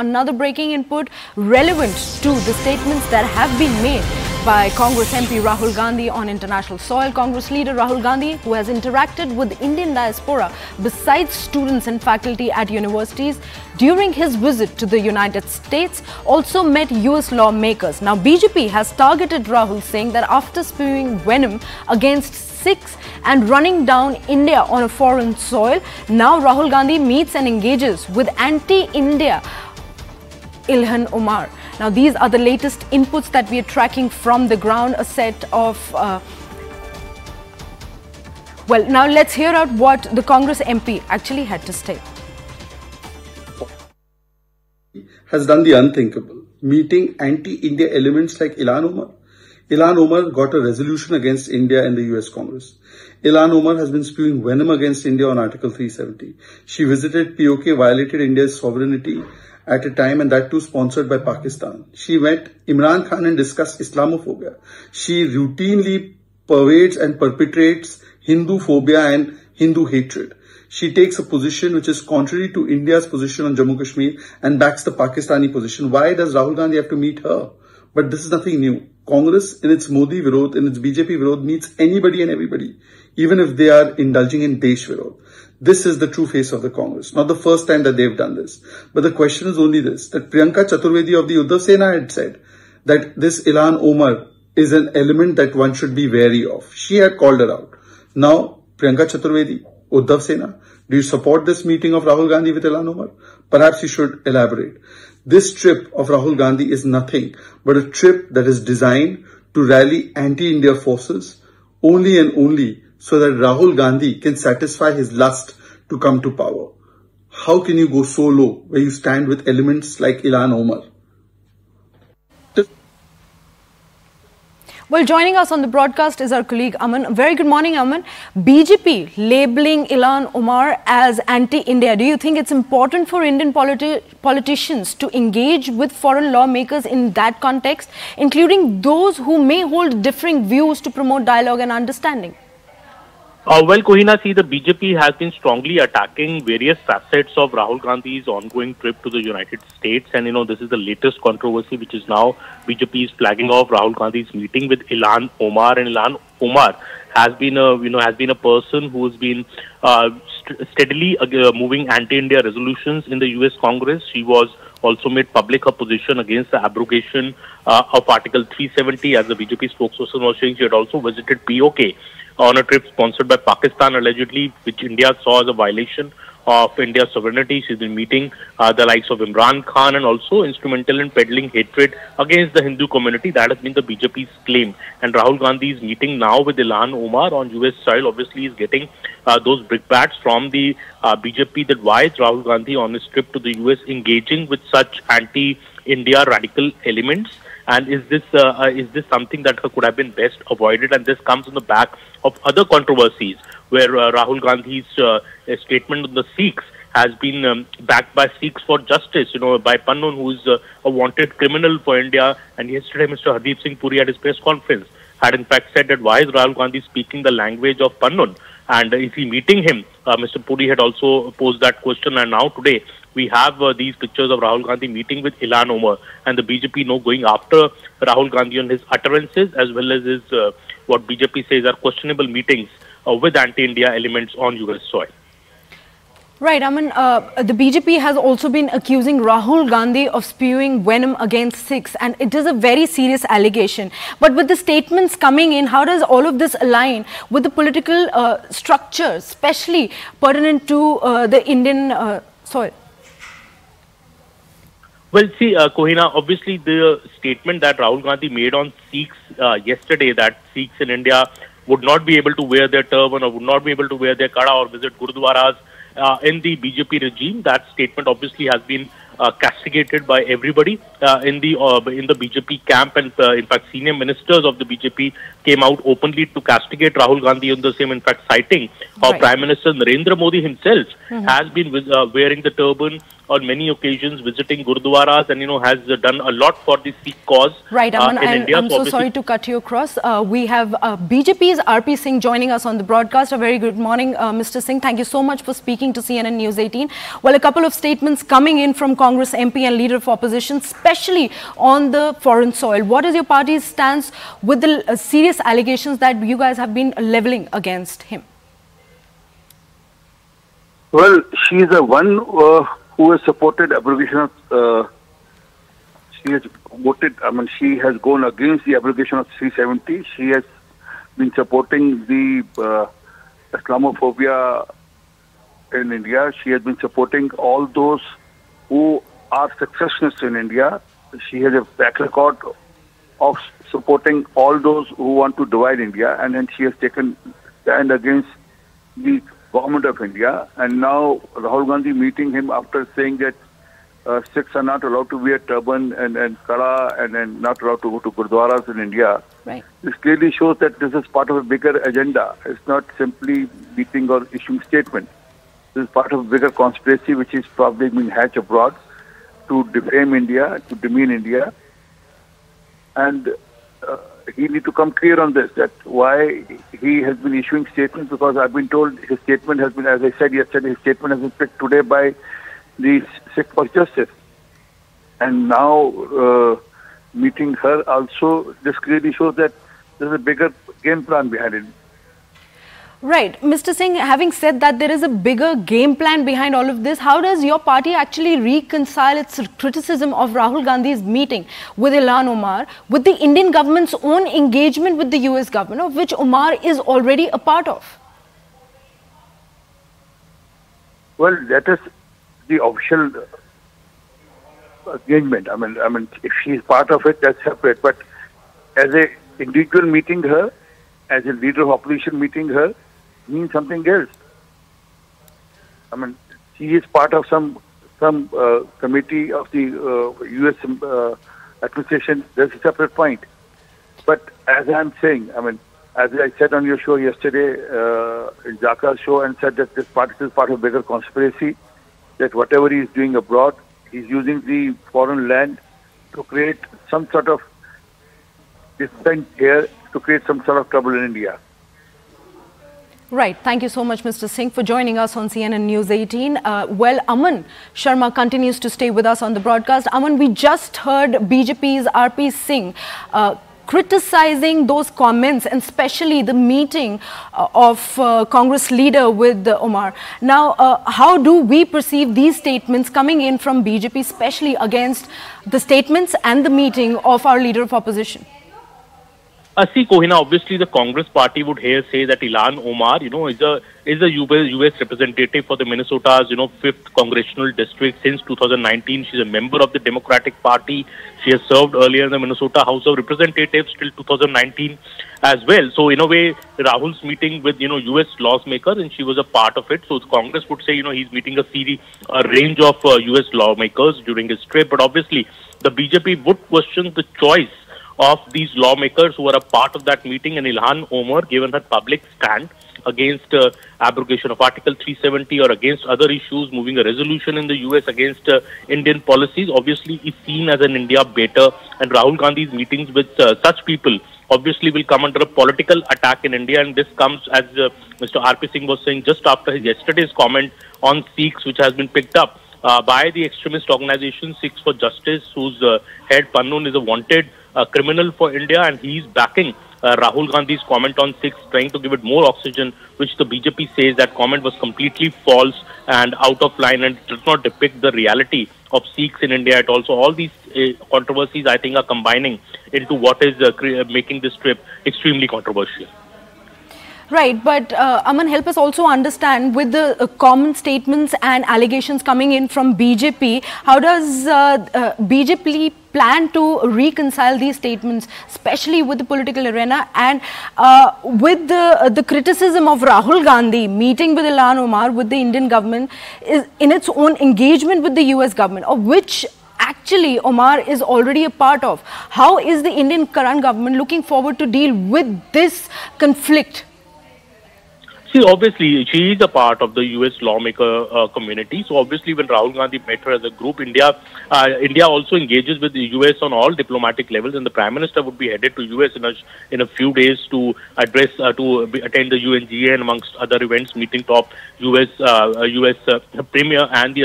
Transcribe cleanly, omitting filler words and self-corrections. another breaking input relevant to the statements that have been made by Congress MP Rahul Gandhi on international soil. Congress leader Rahul Gandhi, who has interacted with the Indian diaspora besides students and faculty at universities during his visit to the United States, also met US lawmakers. Now, BJP has targeted Rahul, saying that after spewing venom against Sikhs and running down India on a foreign soil, now Rahul Gandhi meets and engages with anti-India Ilhan Omar. Now, these are the latest inputs that we are tracking from the ground, a set of... Well, now let's hear out what the Congress MP actually had to say. Has done the unthinkable, meeting anti-India elements like Ilhan Omar. Ilhan Omar got a resolution against India in the US Congress. Ilhan Omar has been spewing venom against India on Article 370. She visited P.O.K., violated India's sovereignty at a time, and that too sponsored by Pakistan. She met Imran Khan and discussed Islamophobia. She routinely pervades and perpetrates Hindu phobia and Hindu hatred. She takes a position which is contrary to India's position on Jammu Kashmir and backs the Pakistani position. Why does Rahul Gandhi have to meet her? But this is nothing new. Congress, in its Modi Virodh, in its BJP Virodh, meets anybody and everybody, even if they are indulging in Desh Virodh. This is the true face of the Congress. Not the first time that they've done this. But the question is only this, that Priyanka Chaturvedi of the Uddhav Sena had said that this Ilhan Omar is an element that one should be wary of. She had called her out. Now, Priyanka Chaturvedi, Uddhav Sena, do you support this meeting of Rahul Gandhi with Ilhan Omar? Perhaps you should elaborate. This trip of Rahul Gandhi is nothing but a trip that is designed to rally anti-India forces only and only so that Rahul Gandhi can satisfy his lust to come to power. How can you go so low where you stand with elements like Ilhan Omar? Well, joining us on the broadcast is our colleague Aman. Very good morning, Aman. BJP labelling Ilhan Omar as anti-India. Do you think it's important for Indian politicians to engage with foreign lawmakers in that context, including those who may hold differing views, to promote dialogue and understanding? Well, Kohina, see, the BJP has been strongly attacking various facets of Rahul Gandhi's ongoing trip to the United States. And, you know, this is the latest controversy, which is now BJP is flagging off Rahul Gandhi's meeting with Ilhan Omar. And Ilhan Omar has been a, person who's been steadily moving anti-India resolutions in the US Congress. She was also made public her position against the abrogation of Article 370. As the BJP spokesperson was saying, she had also visited P.O.K. on a trip sponsored by Pakistan, allegedly, which India saw as a violation of India's sovereignty. She's been meeting the likes of Imran Khan and also instrumental in peddling hatred against the Hindu community. That has been the BJP's claim. And Rahul Gandhi's meeting now with Ilhan Omar on US soil obviously is getting those brickbats from the BJP, that why is Rahul Gandhi on his trip to the US engaging with such anti-India radical elements? And is this something that could have been best avoided? And this comes on the back of other controversies where Rahul Gandhi's statement on the Sikhs has been backed by Sikhs for Justice, you know, by Pannun, who is a wanted criminal for India. And yesterday, Mr. Hardeep Singh Puri at his press conference had in fact said that why is Rahul Gandhi speaking the language of Pannun? And is he meeting him? Mr. Puri had also posed that question. And now today, we have these pictures of Rahul Gandhi meeting with Ilhan Omar, and the BJP now going after Rahul Gandhi on his utterances as well as his what BJP says are questionable meetings with anti-India elements on US soil. Right, I mean, the BJP has also been accusing Rahul Gandhi of spewing venom against Sikhs, and it is a very serious allegation. But with the statements coming in, how does all of this align with the political structure, especially pertinent to the Indian soil? Well, see, Kohina, obviously the statement that Rahul Gandhi made on Sikhs yesterday, that Sikhs in India would not be able to wear their turban or would not be able to wear their kada or visit gurdwaras in the BJP regime, that statement obviously has been castigated by everybody in the BJP camp. And in fact, senior ministers of the BJP came out openly to castigate Rahul Gandhi on the same, in fact, citing how Prime Minister Narendra Modi himself has been wearing the turban on many occasions visiting gurdwaras and, you know, has done a lot for the Sikh cause. Right, Aman, I'm so sorry to cut you across. We have BJP's R.P. Singh joining us on the broadcast. A very good morning, Mr. Singh. Thank you so much for speaking to CNN News 18. Well, a couple of statements coming in from Congress MP and Leader of Opposition, especially on the foreign soil. What is your party's stance with the serious allegations that you guys have been leveling against him? Well, she is the one who has supported abrogation of, she has voted, I mean, she has gone against the abrogation of 370. She has been supporting the Islamophobia in India. She has been supporting all those who are secessionists in India. She has a track record of supporting all those who want to divide India, and then she has taken stand against the government of India. And now Rahul Gandhi meeting him after saying that Sikhs are not allowed to wear turban and kala and not allowed to go to gurdwaras in India. Right. This clearly shows that this is part of a bigger agenda. It's not simply meeting or issuing statement. This is part of a bigger conspiracy which is probably being hatched abroad to defame India, to demean India. And he need to come clear on this, that why he has been issuing statements, because I've been told his statement has been, as I said yesterday, his statement has been picked today by the Sikhs for Justice. And now meeting her also, this clearly shows that there's a bigger game plan behind it. Right. Mr. Singh, having said that there is a bigger game plan behind all of this, how does your party actually reconcile its criticism of Rahul Gandhi's meeting with Ilhan Omar with the Indian government's own engagement with the US government, of which Omar is already a part of? Well, that is the official engagement. I mean, if she is part of it, that's separate. But as an individual meeting her, as a leader of opposition meeting her, means something else. I mean, she is part of some committee of the U.S. administration. That's a separate point. But as I'm saying, I mean, as I said on your show yesterday, in Zaka's show, and said that this is part of bigger conspiracy, that whatever he's doing abroad, he's using the foreign land to create some sort of dissent here, to create some sort of trouble in India. Right. Thank you so much, Mr. Singh, for joining us on CNN News 18. Well, Aman Sharma continues to stay with us on the broadcast. Aman, we just heard BJP's R.P. Singh criticizing those comments, and especially the meeting of Congress leader with Omar. Now, how do we perceive these statements coming in from BJP, especially against the statements and the meeting of our leader of opposition? See, Kohina, obviously the Congress party would here say that Ilhan Omar, you know, is a US representative for the Minnesota's, you know, 5th congressional district since 2019. She's a member of the Democratic Party. She has served earlier in the Minnesota House of Representatives till 2019 as well. So, in a way, Rahul's meeting with, you know, US lawmakers, and she was a part of it. So, Congress would say, you know, he's meeting a range of US lawmakers during his trip. But obviously, the BJP would question the choice of these lawmakers who were a part of that meeting, and Ilhan Omar, given her public stand against abrogation of Article 370 or against other issues, moving a resolution in the US against Indian policies, obviously is seen as an India baiter. And Rahul Gandhi's meetings with such people obviously will come under a political attack in India. And this comes, as Mr. R.P. Singh was saying, just after yesterday's comment on Sikhs, which has been picked up by the extremist organization Sikhs for Justice, whose head Pannun is a wanted criminal for India, and he's backing Rahul Gandhi's comment on Sikhs, trying to give it more oxygen, which the BJP says that comment was completely false and out of line, and does not depict the reality of Sikhs in India at all. So all these controversies, I think, are combining into what is making this trip extremely controversial. Right, but Aman, help us also understand, with the common statements and allegations coming in from BJP, how does BJP plan to reconcile these statements, especially with the political arena, and with the criticism of Rahul Gandhi meeting with Ilhan Omar, with the Indian government, is in its own engagement with the US government, of which actually Omar is already a part of? How is the Indian current government looking forward to deal with this conflict? See, obviously, she is a part of the U.S. lawmaker community. So, obviously, when Rahul Gandhi met her as a group, India also engages with the U.S. on all diplomatic levels, and the Prime Minister would be headed to U.S. in a few days to address, to attend the U.N.G.A. and amongst other events, meeting top U.S. Premier and the